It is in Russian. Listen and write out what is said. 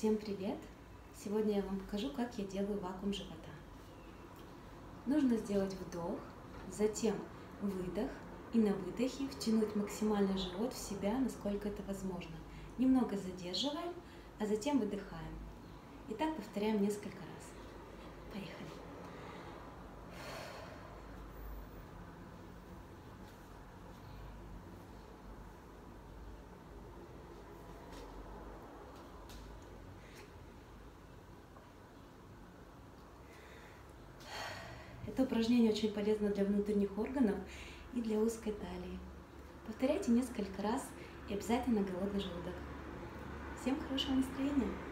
Всем привет! Сегодня я вам покажу, как я делаю вакуум живота. Нужно сделать вдох, затем выдох и на выдохе втянуть максимально живот в себя, насколько это возможно. Немного задерживаем, а затем выдыхаем. И так повторяем несколько раз. Поехали! Это упражнение очень полезно для внутренних органов и для узкой талии. Повторяйте несколько раз и обязательно голодный желудок. Всем хорошего настроения!